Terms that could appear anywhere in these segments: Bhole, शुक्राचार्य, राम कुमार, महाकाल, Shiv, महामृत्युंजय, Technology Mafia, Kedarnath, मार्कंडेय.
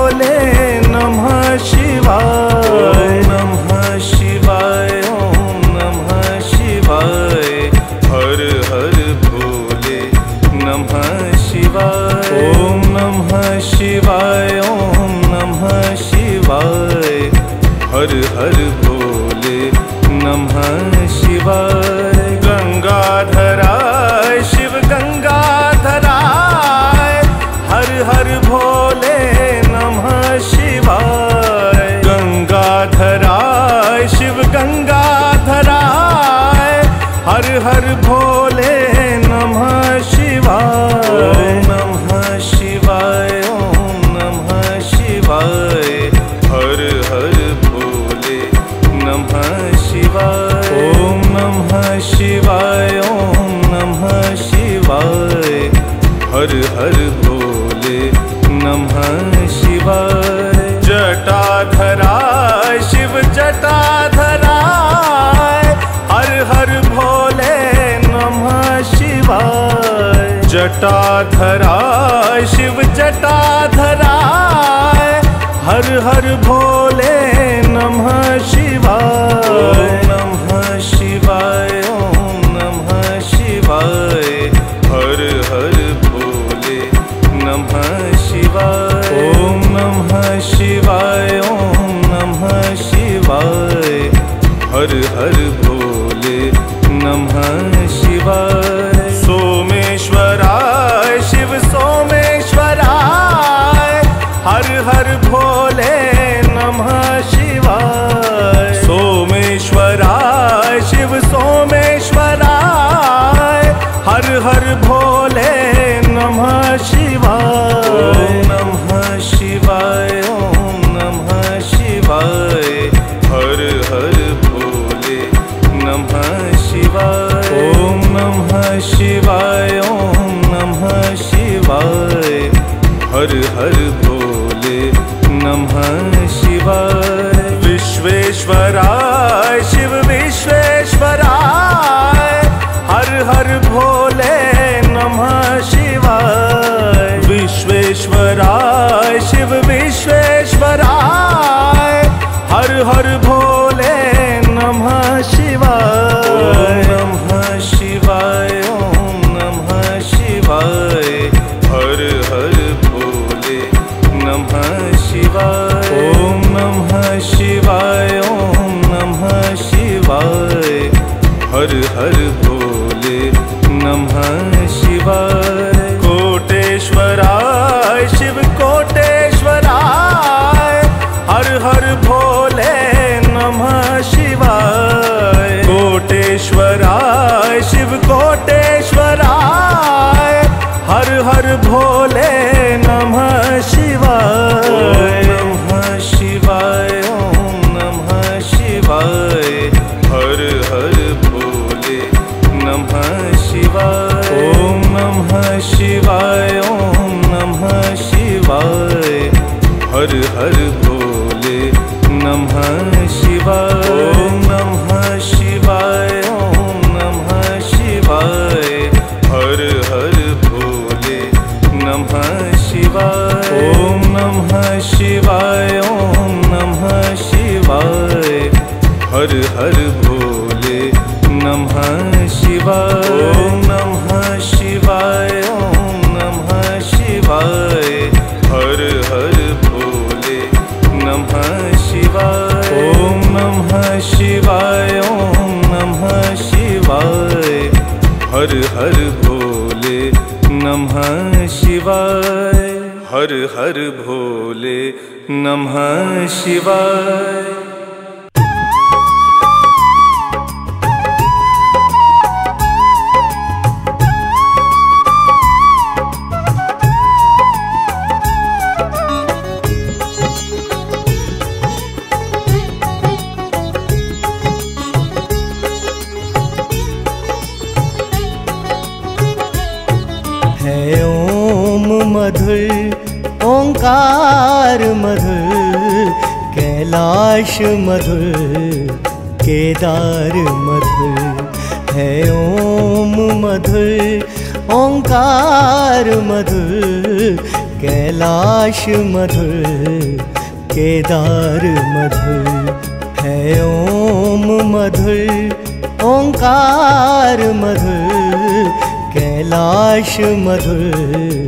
बोले नमः शिवाय, नमः शिवाय, ओम नमः शिवाय। हर हर भोले नमः शिवाय, ओम नमः शिवाय, ओम नमः शिवाय। हर हर भोले नमः शिवाय। गंगाधराय शिव गंगाधराय, हर हर भोले नमः शिवाय। गंगाधराय शिव गंगाधराय, हर हर भोले नमः शिवाय, नमः शिवाय, ओम नमः शिवाय। हर हर भोले नमः शिवाय, ओम नमः शिवाय, ओम नमः शिवाय। हर हर भोले नमः शिवाय। जटाधराय शिव जटाधराय, हर हर भोले नमः शिवाय। जटाधराय शिव जटाधराय, हर हर भोले नमः शिवाय, नमः शिवाय, ओम नमः शिवाय। हर हर भोले नमः शिवाय, ओम नमः शिवाय, ओम नमः शिवाय। हर हर भोले नमः शिवाय। सोमेश्वराय शिव सोमेश्वराय, हर हर भोले नमः शिवाय। सोमेश्वराय शिव सोमेश्वराय, हर हर भोले नमः शिवाय, नमः शिवाय, ओम नमः शिवाय। हर हर भोले नमः शिवाय, ओम नमः शिवाय, ओम नमः शिवाय। हर हर नमः शिवाय। विश्वेश्वराय शिव विश्वेश्वराय, हर हर भोले नमः शिवाय। विश्वेश्वराय शिव विश्वेश्वराय, हर हर भोले नमः शिवाय, नमः शिवाय, ओम नमः शिवाय। हर हर भोले नमः शिवाय, ओम नमः शिवाय, ओम नमः शिवाय। हर हर भोले नमः शिवाय। कोटेश्वराय शिव कोटेश्वराय, हर हर भोले नमः शिवाय। कोटेश्वराय शिव कोटेश्वराय, हर हर भोले नमः शिवाय, नमः शिवाय, ओम नमः शिवाय। हर हर भोले नमः शिवाय, ओम नमः शिवाय, ओम नमः शिवाय। हर हर भोले नमः शिवाय, ओम नमः शिवाय, ओम नमः शिवाय। हर हर नमः शिवाय, ओम नमः शिवाय, ओम नमः शिवाय। हर हर भोले नमः शिवाय, ओम नमः शिवाय, ओम नमः शिवाय। हर हर भोले नमः शिवाय, ओम नमः शिवाय, ओम नमः शिवाय। हर हर भोले नमः शिवाय। हर हर भोले नमः शिवाय। मधुर ओंकार मधुर, कैलाश मधुर, केदार मधुर। है ओम मधुर ओंकार मधुर, कैलाश मधुर केदार मधुर है, ओम मधुर ओंकार मधुर, कैलाश मधुर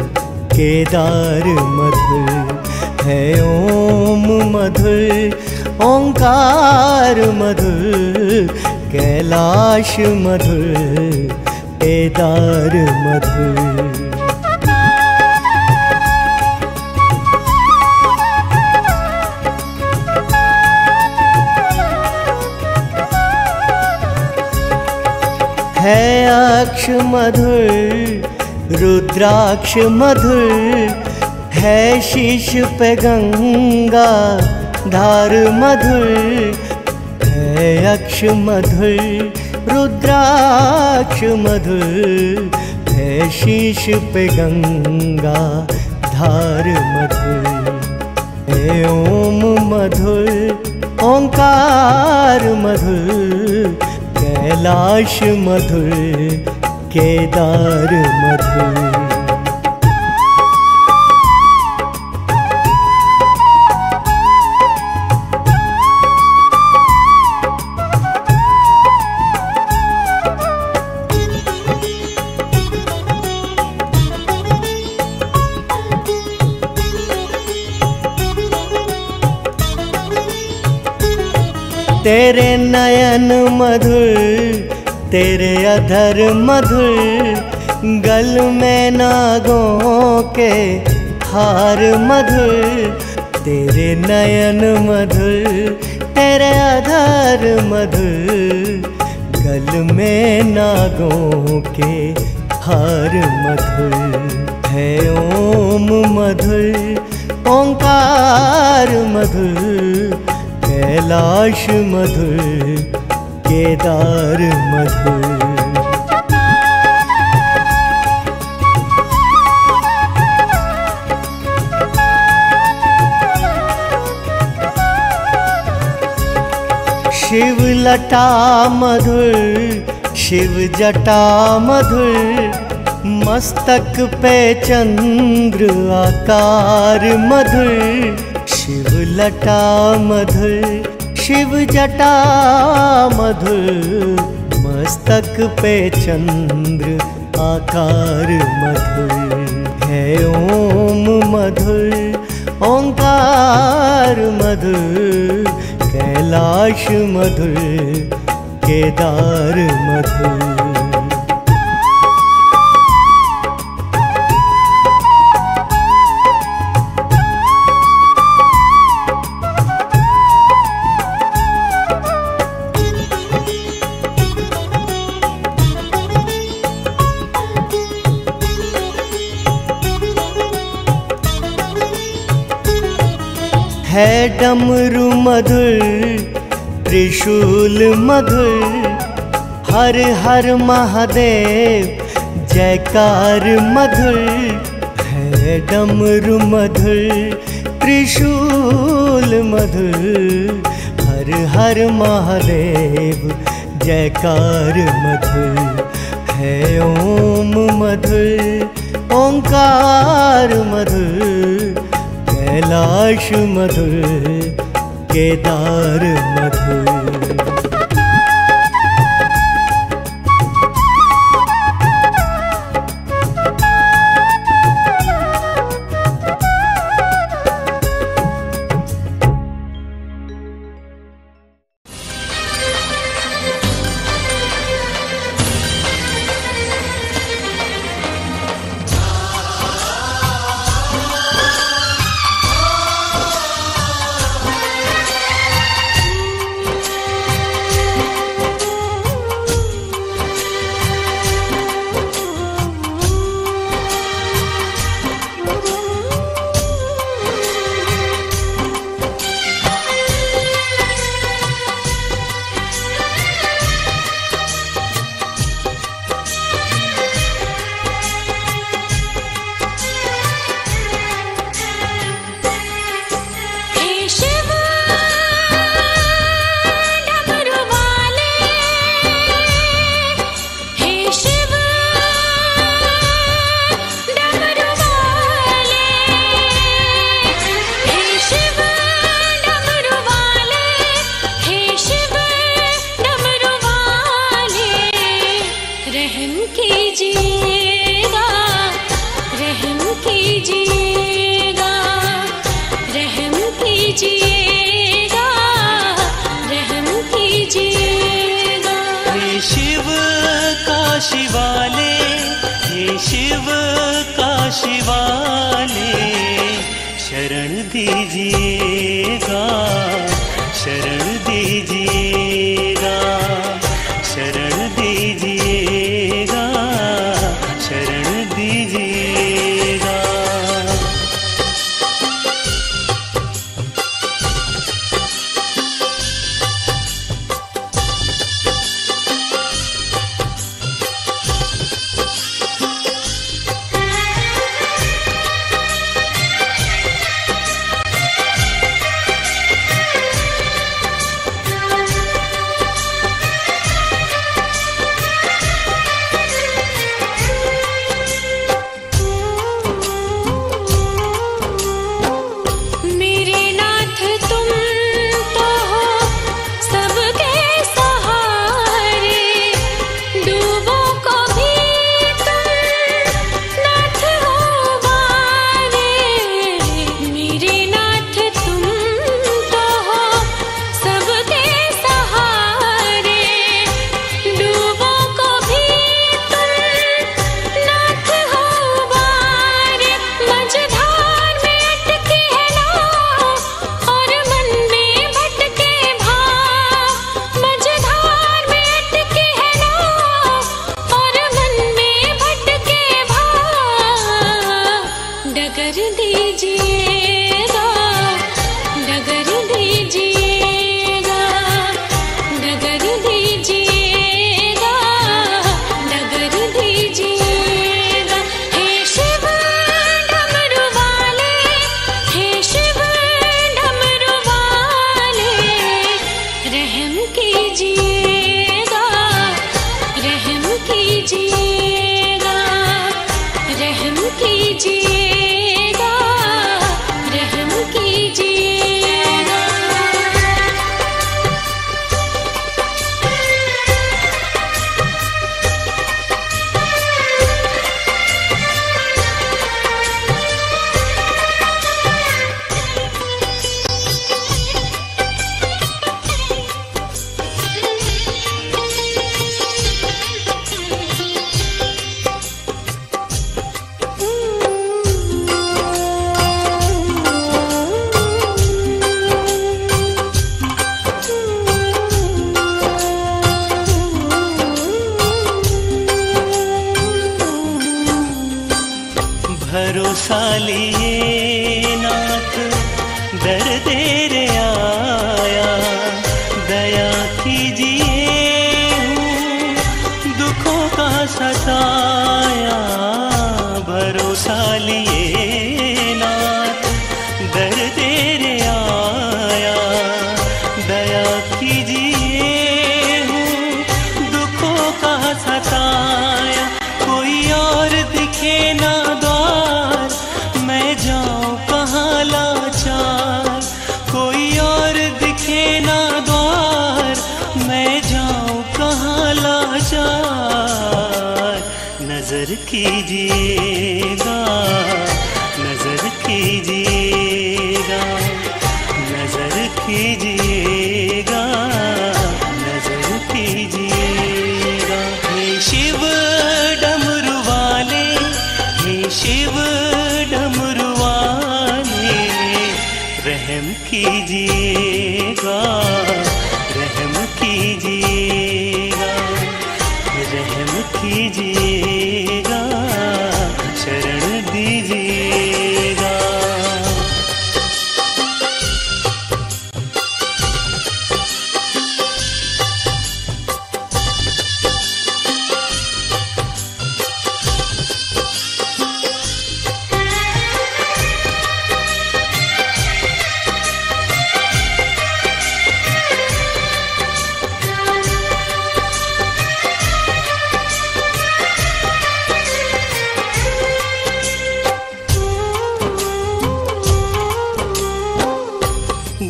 केदार मधुर है, ओम मधुर ओंकार मधुर, कैलाश मधुर केदार मधुर। है अक्ष मधुर रुद्राक्ष मधुर है, शीश पे गंगा धार मधुर है, अक्ष मधुर रुद्राक्ष मधुर है, शीश पे गंगा धार मधुर है, ओम मधुर ओंकार मधुर, कैलाश मधुर केदार मधुर। तेरे नयन मधुर तेरे अधर मधुर, गल में नागों के हार मधुर, तेरे नयन मधुर तेरे अधर मधुर, गल में नागों के हार मधुर है, ओम मधुर ओंकार मधुर, कैलाश मधुर केदार मधुर। शिव लटा मधुर शिव जटा मधुर, मस्तक पे चंद्र आकार मधुर, शिव लटा मधुर शिव जटा मधुर, मस्तक पे चंद्र आकार मधुर है, ओम मधुर ओंकार मधुर, कैलाश मधुर केदार मधुर। है डमरू मधुर त्रिशूल मधुर, हर हर महादेव जयकार मधुर है, डमरू मधुर त्रिशूल मधुर, हर हर महादेव जयकार मधुर है, ओम मधुर ओंकार मधुर, कैलाश मधुर केदार मधुर। कीजिएगा, रहम कीजिएगा। हे शिव का शिवालय, हे शिव का शिवालय, शरण दीजिएगा, शरण दीजिएगा, शरण दीजिएगा, शरण दीजिएगा।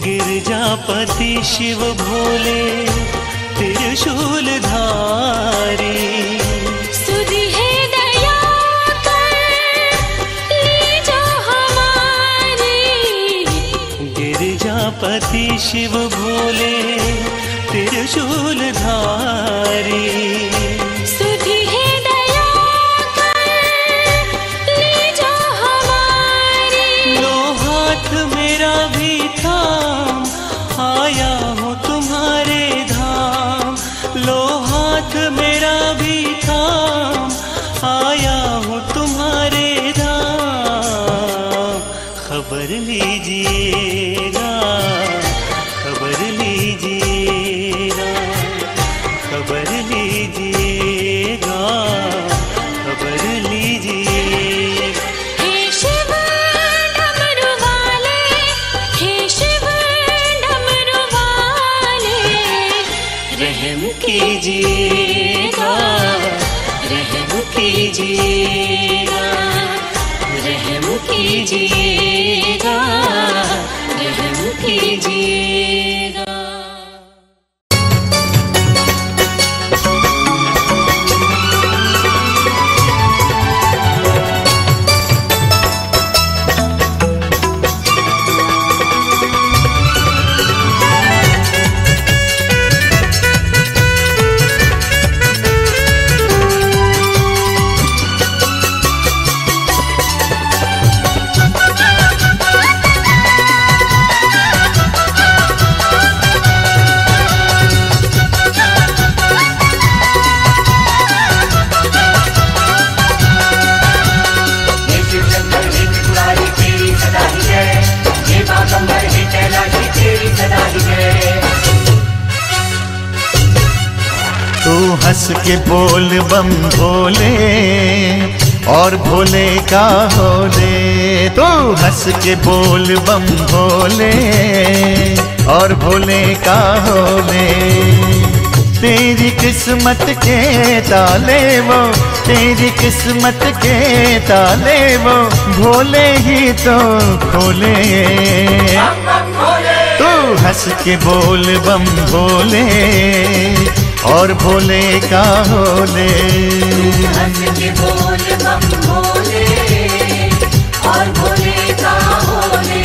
गिरजापति शिव भोले त्रिशूल धारी, सुधि है दया कर लीजो हमारी। गिरजा प्रजापति शिव भोले त्रिशूलधारी। सुधि है दया कर ले जा हमारी, लो हाथ मेरा भी थाम, आया हूँ तुम्हारे धाम। लो हाथ मेरा भी थाम, आया हूँ तुम्हारे धाम। खबर लीजिएगा, खबर लीजिएगा, खबर लीजिएगा, खबर लीजिए। हे शिव डमरू वाले, हे शिव डमरू वाले, रहम कीजिएगा, रहम कीजिएगा, रहम कीजिएगा, रहम कीजिएगा। हंस के बोल बम भोले और भोले का होले। तो हंस के बोल बम भोले और भोले का होले। तेरी किस्मत के ताले वो, तेरी किस्मत के ताले वो भोले ही तो खोले। तो हंस के बोल बम भोले और भोले का होले। हंस के बोल बम भोले और भोले का होले।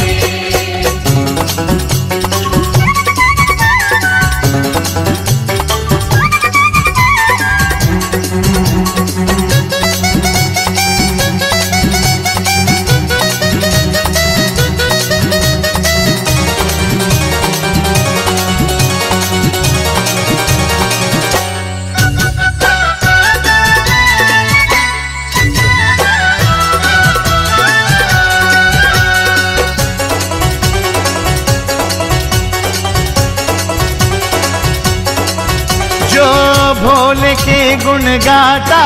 गुण गाता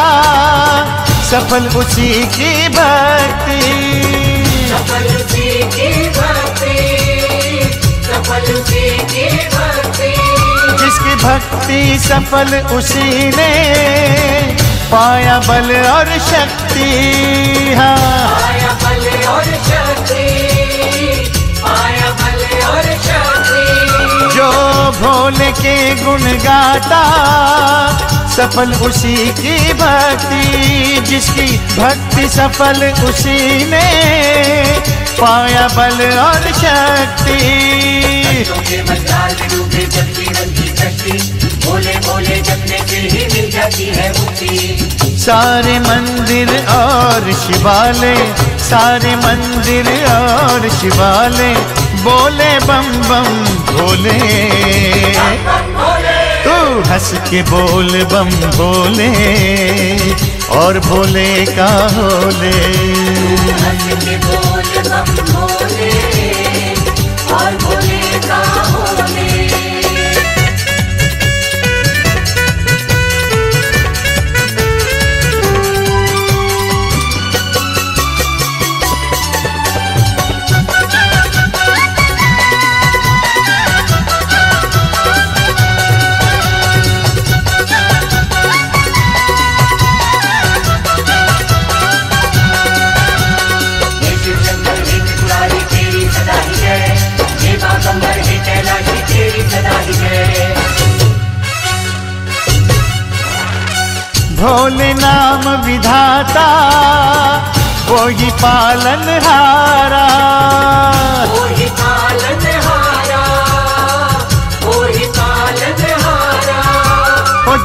सफल उसी की भक्ति, सफल उसी की भक्ति, सफल उसी की भक्ति। जिसकी भक्ति सफल उसी ने पाया बल और शक्ति। हाँ, पाया बल और शक्ति, पाया बल और शक्ति। जो भोले के गुण गाता सफल उसी की भक्ति। जिसकी भक्ति सफल उसी ने पाया बल और शक्ति। भोले भोले जपने से ही मिल जाती है मुक्ति। सारे मंदिर और शिवालय, सारे मंदिर और शिवालय बोले बम बम भोले। तू हंस के बोल बम भोले और भोले का होले। हंस के बोल बम भोले और भोले का होले। भोले नाम विधाता वो ही पालनहारा, वो ही पालनहारा।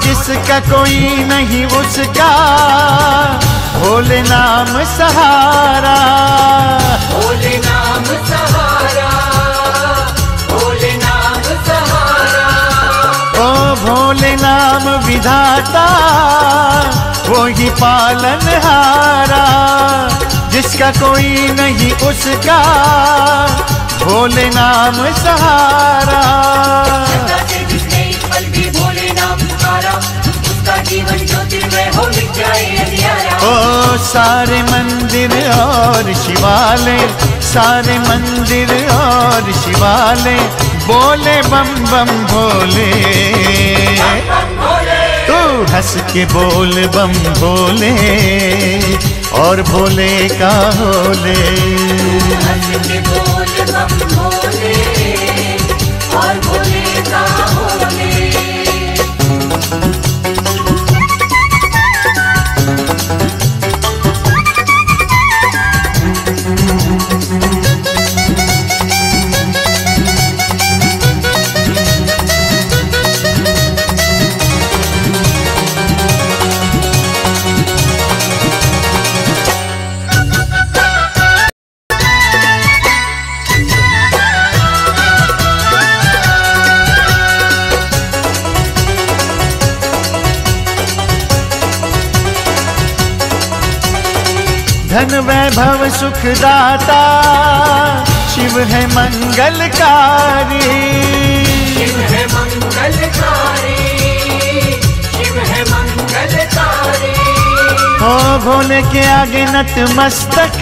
जिसका कोई नहीं उसका भोले नाम सहारा, भोले नाम सहारा, भोले नाम सहारा। ओ भोले नाम विधाता वो ही पालनहारा, जिसका कोई नहीं उसका भोले नाम सहारा। जीवन ज्योतिर्मय हो जाए अंधियारा। ओ सारे मंदिर और शिवालय, सारे मंदिर और शिवालय बोले बम बम भोले, तू हंस के बोल बम भोले और भोले का होले, हंस के बोल बम भोले और भोले का होले। धन वैभव सुखदाता शिव है मंगलकारी, शिव है मंगलकारी, शिव है मंगलकारी। ओ भोले के आगे नतमस्तक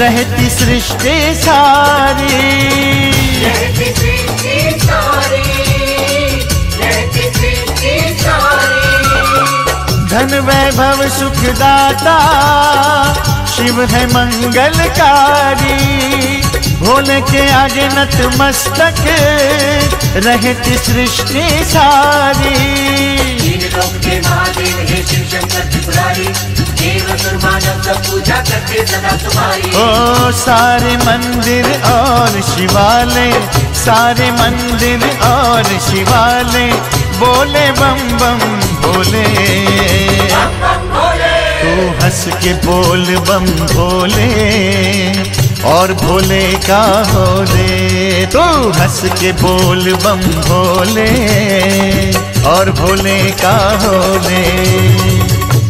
रहती सृष्टि सारी, रहती सृष्टि सारी, रहती सृष्टि सारी। धन वैभव सुखदाता शिव है मंगलकारी, भोले के आगे नतमस्तक रहत सृष्टि सारी। तीन लोक के महादेव है शिव शंकर त्रिपुरारी, देव असुर मानव सब पूजा करते सदा तुम्हारी। ओ सारे मंदिर और शिवालय, सारे मंदिर और शिवालय बोले बम बम भोले, तू हंस के बोल बम भोले और भोले का होले, तू हंस के बोल बम भोले और भोले का होले।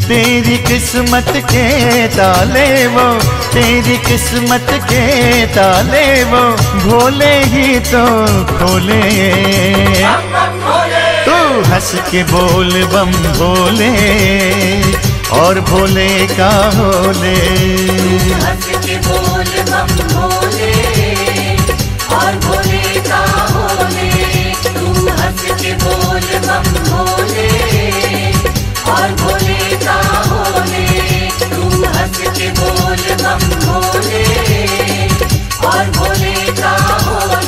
तेरी किस्मत के ताले वो, तेरी किस्मत के ताले वो भोले ही तो खोले, तू हंस के बोल बम भोले और भोले का होले, हंस के बोल बम भोले और भोले का होले, तू हंस के बोल बम भोले और भोले का होले, तू हंस के बोल बम भोले और भोले का होले।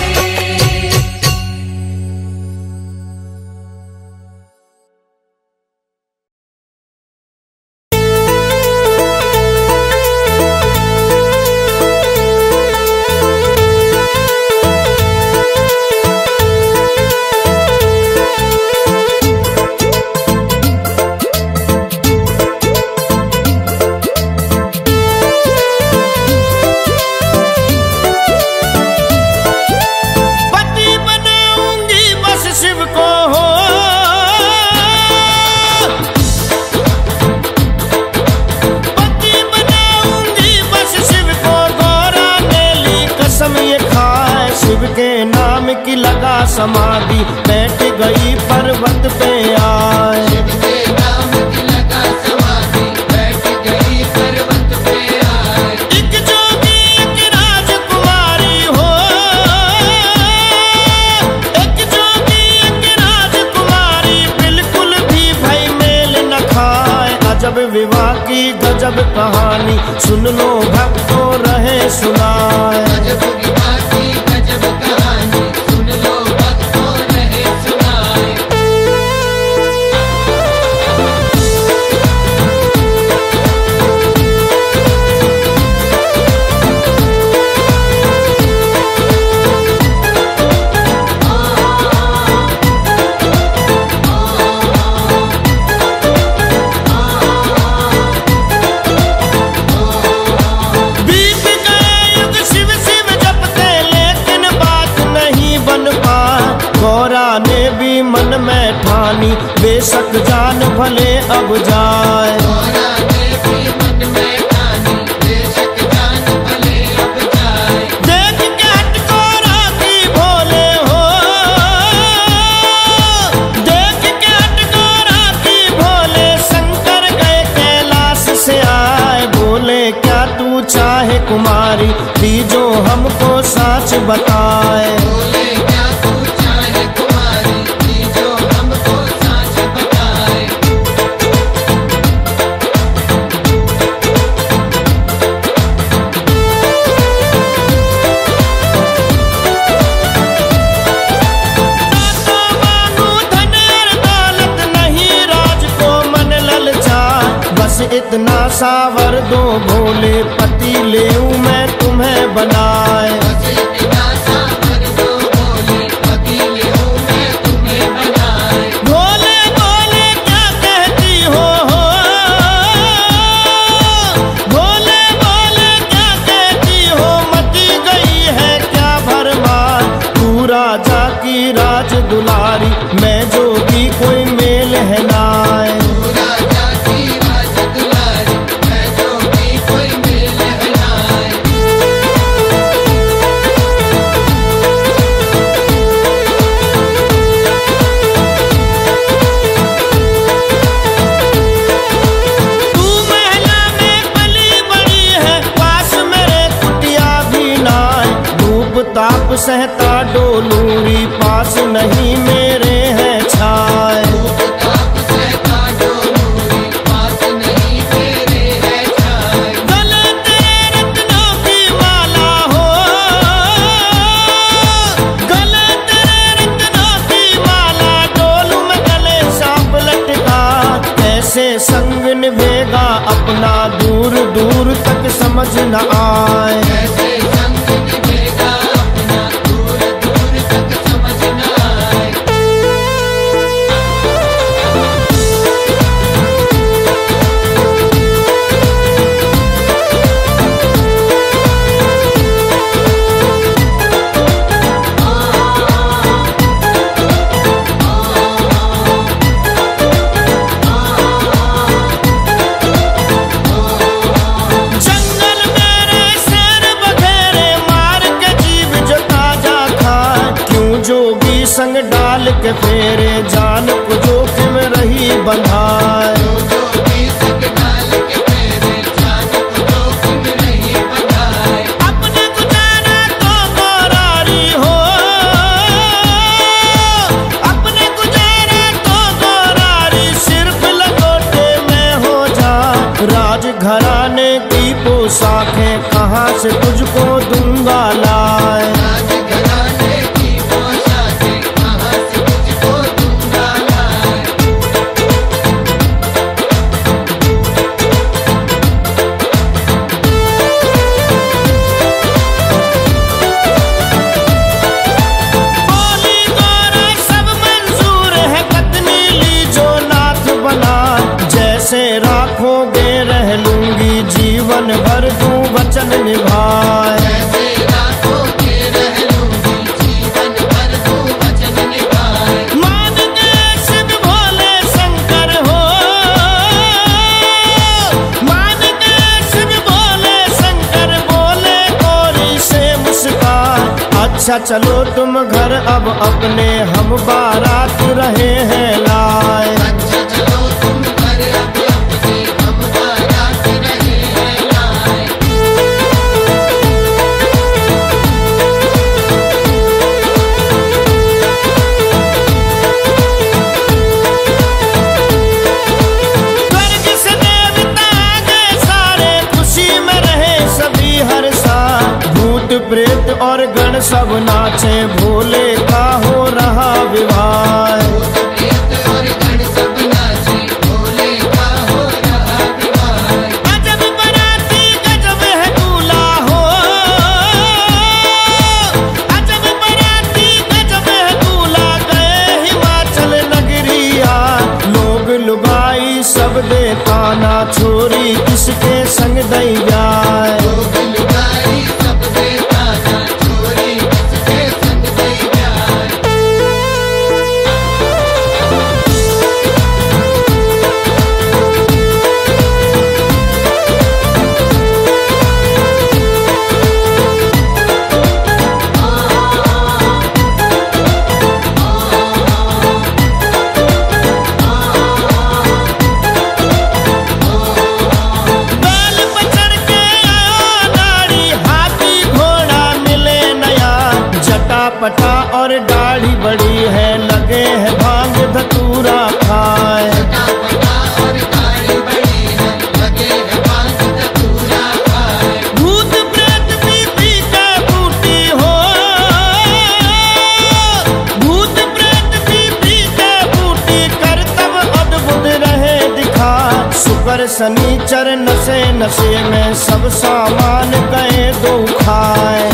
समाधि बैठ गई पर्वत पे आए, शिव के नाम की लगा समाधि बैठ गई पर्वत पे आए। एक जोगी एक राजकुमारी हो, एक जोगी एक राजकुमारी बिल्कुल भी भाई मेल न खाए। अजब विवाह की गजब कहानी सुन लो भक्तों रहे सुनाए, जानी, बेशक जान भले अब जाए। देख कैट को राखी भोले हो, देख कैट को राखी भोले, शंकर गए कैलाश से आए। बोले क्या तू चाहे कुमारी, तीजो हमको साच बताए। इतना सावर दो भोले, पति ले मैं तुम्हें बनाए। इतना सावर दो भोले, पति ले मैं तुम्हें बनाए। भोले भोले क्या कहती हो, भोले भोले क्या कहती हो, मती गई है क्या भरमार। तू राजा की राज दुलारी, मैं जोगी कोई मेल है नाय। ताप सहता डोलूरी, पास नहीं मेरे हैं छाए। ताप सहता डोलूरी, पास नहीं मेरे हैं छाए। गले तेरे रत्नों की माला हो, गले तेरे रत्नों की माला, डोलू में गले सांप लटका। कैसे संग निभेगा अपना, दूर दूर तक समझ न आए। संग डाल के फेरे, जान को जोखिम रही बंधाए। अपने गुजारा तो गोरारी हो, अपने गुजारा तो गोरारी, सिर्फ लंगोटे में हो जा। राजघराने की पोशाखें, कहाँ से तुझको दूंगा लाए। राखोगे रह लूंगी, जीवन भर तू वचन निभाए। कैसे राखोगे रह लूंगी, जीवन भर तू वचन निभाए। मान गए सिद्ध भोले शंकर हो, मान गए सिद्ध भोले शंकर, बोले गोरी से मुस्कान। अच्छा चलो तुम घर अब अपने, हम बारात रहे हैं लाए। अच्छा चलो तुम घर अब, प्रेत और गण सब नाचे, भोले का हो रहा विवाह। प्रेत और गण सब नाचे, भोले का हो रहा विवाह। गजब बराती गजब है दूल्हा हो, गजब बराती गजब है दूल्हा। गए हिमाचल नगरिया, लोग लुगाई सब देताना, छोरी किसके संग दई जाए। बटा और डाली बड़ी है, लगे है भांग धतूरा खाए। भूत प्रेत पीपी का बूटी हो, भूत प्रेत पीपी का बूटी कर तब अद्भुत रहे दिखा। शुक्र शनिचर नशे नशे में सब सामान गए दो खाए।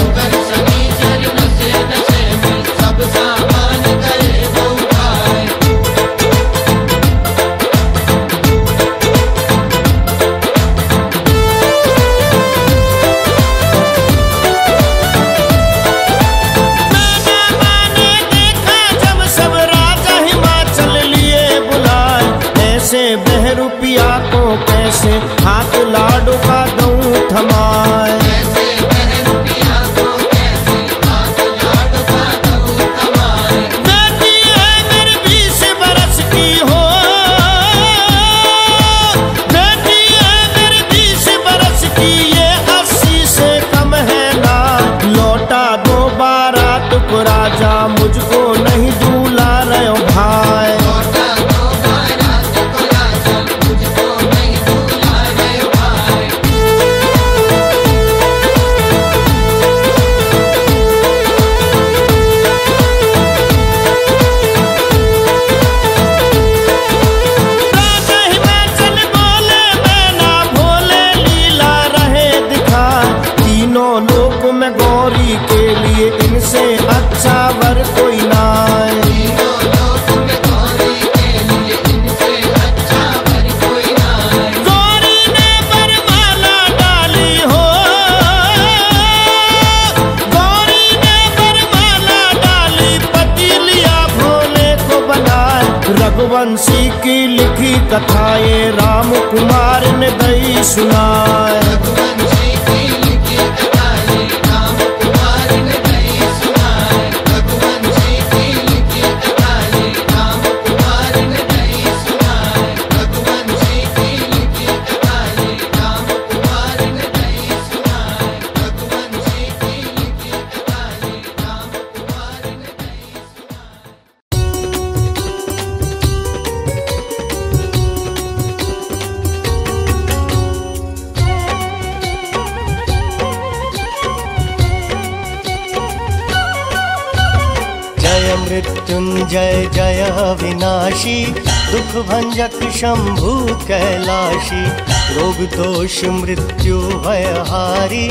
रघुवंशी की लिखी कथा ये राम कुमार ने गई सुनाए। जय जय अविनाशी, दुख भंजक शंभु कैलाशी, रोग दोष मृत्यु भयहारी,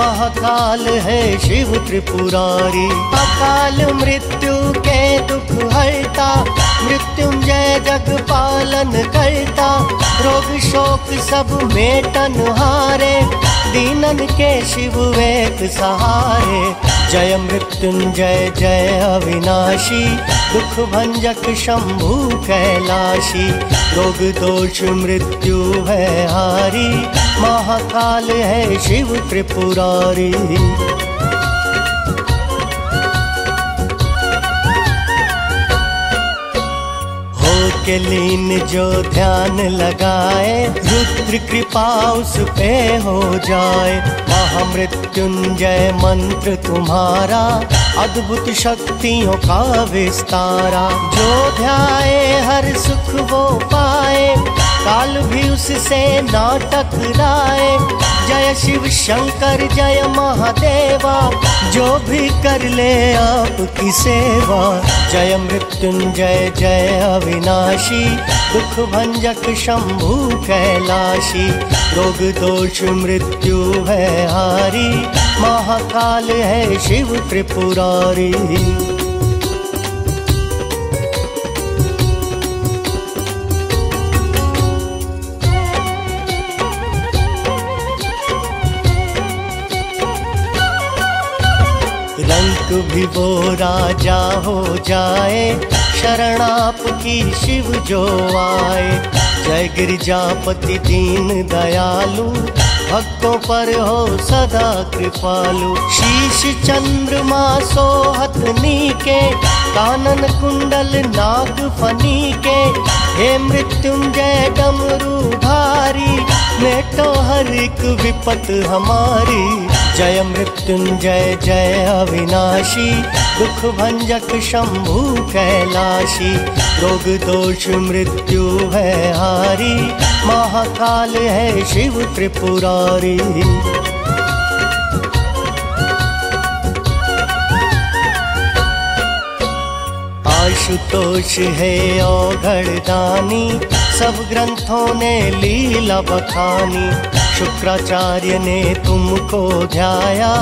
महाकाल है शिव त्रिपुरारी। अकाल मृत्यु के दुख हरता, मृत्युंजय जग पालन करता, रोग शोक सब मेटन हारे, दीनन के शिव एक सहारे। जय मृत्युंजय जय अविनाशी, दुख भंजक शंभु कैलाशी, रोग दोष मृत्यु है हारी, महाकाल है शिव त्रिपुरारी। के लीन जो ध्यान लगाए, रुद्र कृपा उस पे हो जाए, महामृत्युंजय मंत्र तुम्हारा, अद्भुत शक्तियों का विस्तारा। जो ध्याए हर सुख वो पाए, काल भी उससे ना टकराए, जय शिव शंकर जय महादेवा, जो भी कर ले आपकी सेवा। जय मृत्युंजय जय अविनाशी, दुख भंजक शंभु कैलाशी, रोग दोष मृत्यु है हारी, महाकाल है शिव त्रिपुरारी। भी वो राजा हो जाए, शरण आपकी शिव जो आए, जय गिरिजापति दीन दयालु, भक्तों पर हो सदा कृपालु। शीश चंद्रमा सोहत नीके, कानन कुंडल नाग फनी के, हे मृत्युंजय डमरूधारी, मेटो हर एक विपत हमारी। जय मृत्युंजय जय अविनाशी, दुख भंजक शंभु कैलाशी, रोग दोष मृत्यु है हारी, महाकाल है शिव त्रिपुरारी। आशुतोष है औघड़दानी, सब ग्रंथों ने लीला बखानी, शुक्राचार्य ने तुमको ध्याया,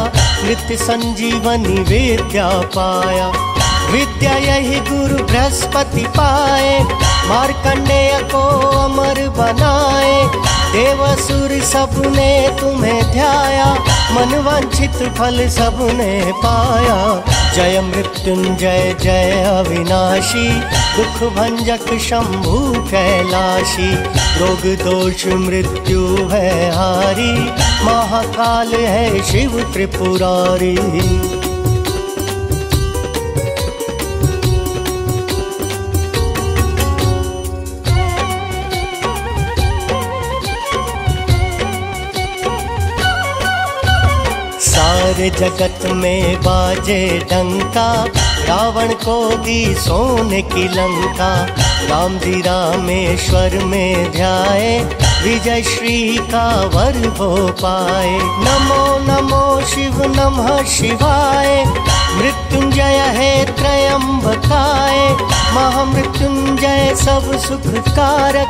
नित्य संजीवनी विद्या पाया। विद्या यही गुरु बृहस्पति पाए, मार्कंडेय को अमर बनाए, देवासुर सबने तुम्हें ध्याया, मनवांछित फल सबने पाया। जय मृत्युंजय जय अविनाशी, दुख भंजक शंभु कैलाशी, रोग दोष मृत्यु है हारी, महाकाल है शिव त्रिपुरारी। सारे जगत में बाजे डंका, रावण को दी सोने की लंका, राम जी रामेश्वर में ध्याए, विजय श्री का वर हो पाए। नमो नमो शिव नमः शिवाय, मृत्युंजय है त्रयंबकाय, महामृत्युंजय सब सुख कारक,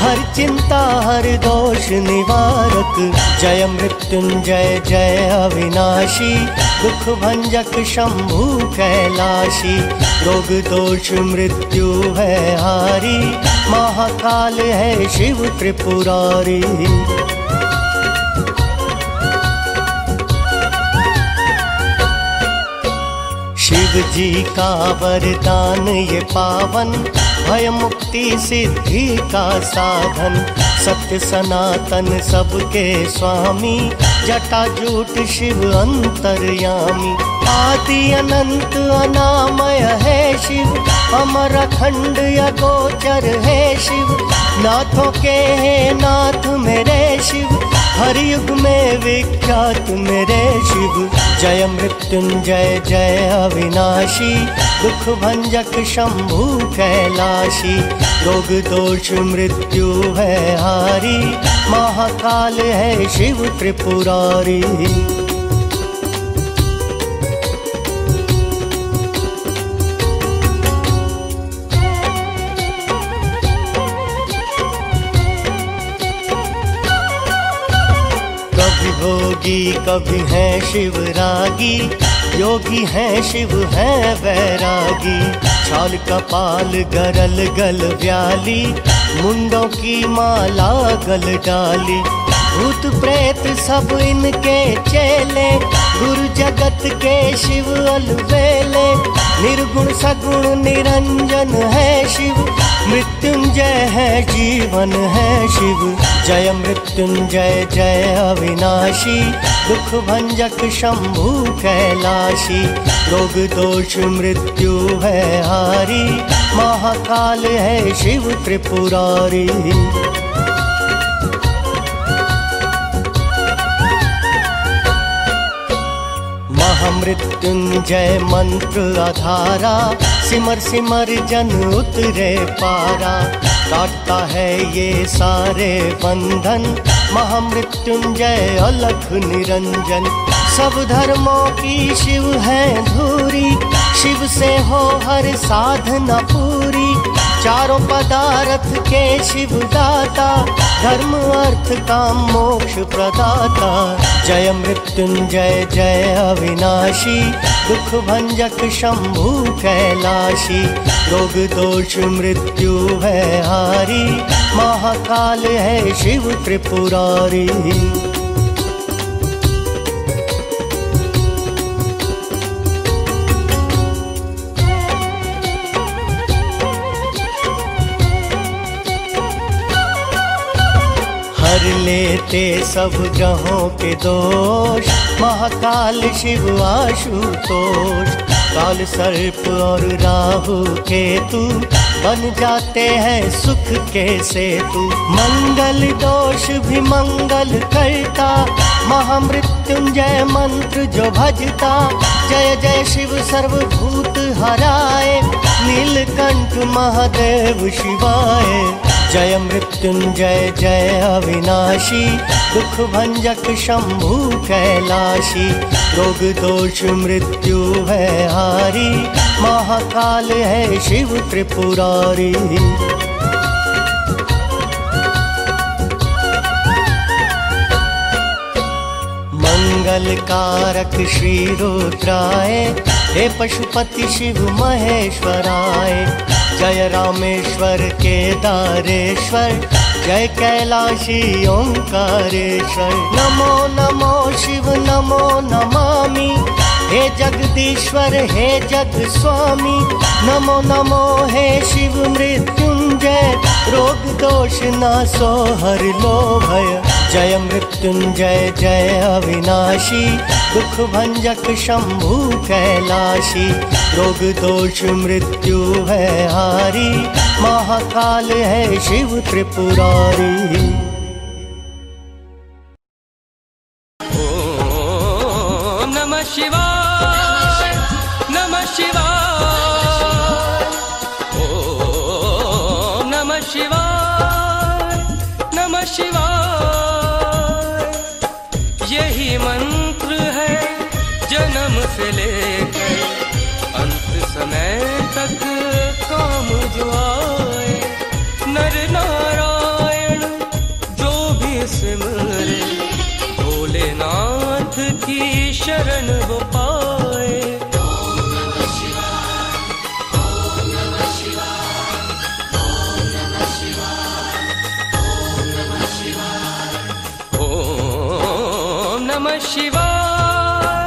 हर चिंता हर दोष निवारक। जय मृत्युंजय जय अविनाशी, दुख भंजक शंभु कैलाशी, रोग दोष मृत्यु है हारी, महाकाल है शिव त्रिपुरारी। शिव जी का वरदान ये पावन, भय मुक्ति सिद्धि का साधन, सत्य सनातन सबके स्वामी, जटाजूट शिव अंतर्यामी। आदि अनंत अनामय है शिव, अमर अखंड अगोचर है शिव, नाथों के हैं नाथ मेरे शिव, हर युग में विख्यात मेरे शिव। जय मृत्युंजय जय अविनाशी, दुख भंजक शंभु कैलाशी, रोग दोष मृत्यु है हारी, महाकाल है शिव त्रिपुरारी। योगी कभी हैं शिवरागी, योगी हैं शिव हैं वैरागी, छाल कपाल गरल गल व्याली, मुंडों की माला गल डाली, भूत प्रेत सब इनके चेले, गुरु जगत के शिव अलबेले, निर्गुण सगुण निरंजन है शिव, मृत्युंजय है जीवन है शिव। जय मृत्युंजय जय अविनाशी, दुख भंजक शंभु कैलाशी, रोग दोष मृत्यु है हारी, महाकाल है शिव त्रिपुरारी। मृत्युंजय मंत्र आधारा, सिमर सिमर जन उतरे पारा, काटता है ये सारे बंधन, महामृत्युंजय अलख निरंजन, सब धर्मों की शिव है धूरी, शिव से हो हर साधना पूरी, चारों पदार्थ के शिव दाता, धर्म अर्थ काम मोक्ष प्रदाता। जय मृत्युंजय जय अविनाशी, दुख भंजक शंभु कैलाशी, रोग दोष मृत्यु है हारी, महाकाल है शिव त्रिपुरारी। लेते सब ग्रहों के दोष, महाकाल शिव आशुतोष, काल सर्प और राहु केतु, बन जाते हैं सुख के सेतु, मंगल दोष भी मंगल करता, महामृत्यु मृत्युंजय मंत्र जो भजता, जय जय शिव सर्वभूत हराय, नीलकंठ महादेव शिवाय। जय मृत्युंजय जय अविनाशी, दुख भंजक शंभु कैलाशी, रोग दोष मृत्यु है हारी, महाकाल है शिव त्रिपुरारी। कारक श्री रुद्राय, हे पशुपति शिव महेश्वराय। जय रामेश्वर केदारेश्वर, जय कैलाशी ओंकारेश्वर। नमो नमो शिव नमो नमामि, हे जगदीश्वर हे जग स्वामी। नमो नमो हे शिव मृत्युंजय, रोग दोष नासो हर लो भय। जय मृत्युंजय जय अविनाशी, दुख भंजक शंभु कैलाशी, रोग दोष मृत्यु है हारी, महाकाल है शिव त्रिपुरारी। ओम नमः शिवाय, नमः शिवाय। ओम नमः शिवाय, नमः शिवाय। यही मंत्र है जन्म से लेकर अंत समय तक काम जो आए, नर नारायण जो भी सिमरे, भोलेनाथ की शरण वो पाए। ओम नमः शिवाय, ओम नमः शिवाय, ओम नमः शिवाय, ओम नमः शिवाय। नमः शिवाय,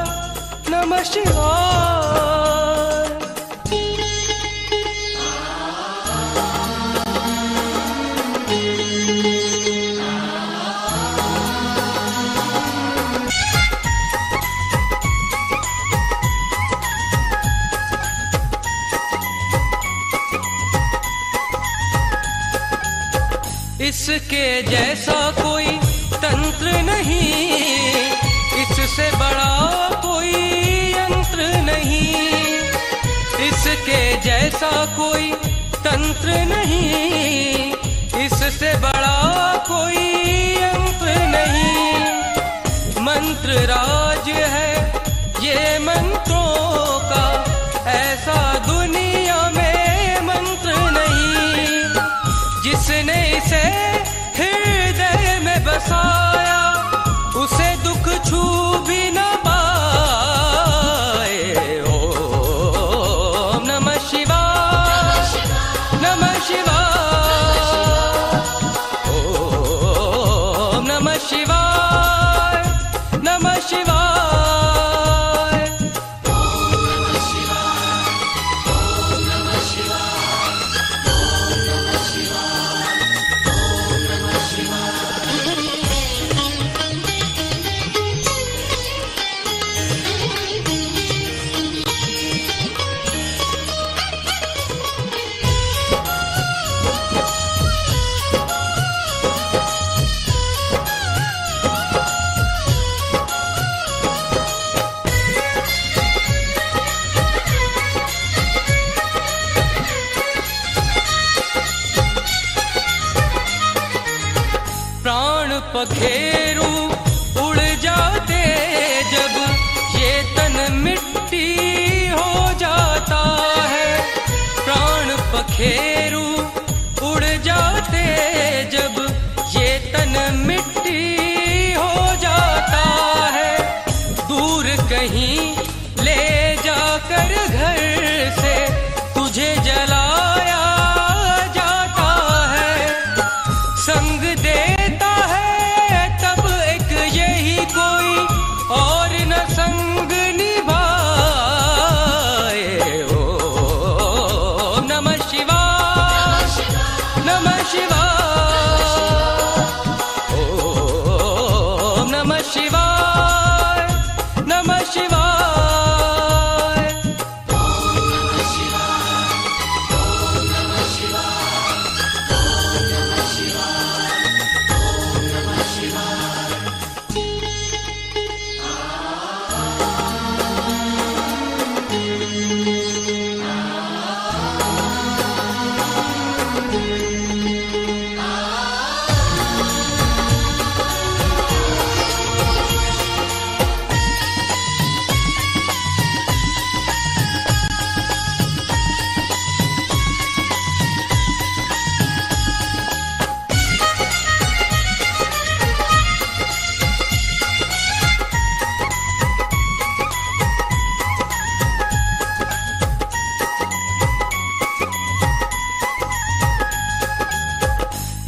नमः शिवाय। इसके जैसा कोई तंत्र नहीं, इससे बड़ा कोई यंत्र नहीं। इसके जैसा कोई तंत्र नहीं, इससे बड़ा कोई यंत्र नहीं। मंत्र राज है ये मंत्रों का, ऐसा दुनिया में मंत्र नहीं। जिसने इसे हृदय में बसाया, उसे दुख छू भी न पाए। ओम नमः शिवाय, नमः शिवाय। ओम नमः शिवाय, नमः शिवाय। ओम नमः शिवाय, ओम नमः शिवाय, ओम नमः शिवाय, ओम नमः शिवाय। पखेरू उड़ जाते जब ये तन मिट्टी हो जाता है, प्राण पखेरू उड़ जाते जब ये तन मिट्टी हो जाता है। दूर कहीं ले जाकर घर से तुझे जलाया जाता है, संग दे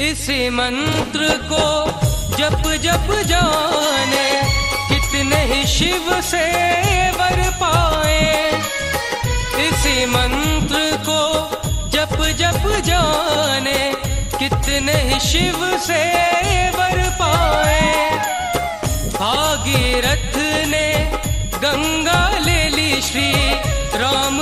इस मंत्र को जप जप जाने कितने ही शिव से वर पाए। इस मंत्र को जप जप जाने कितने ही शिव से वर पाए। भागीरथ ने गंगा ले ली श्री राम।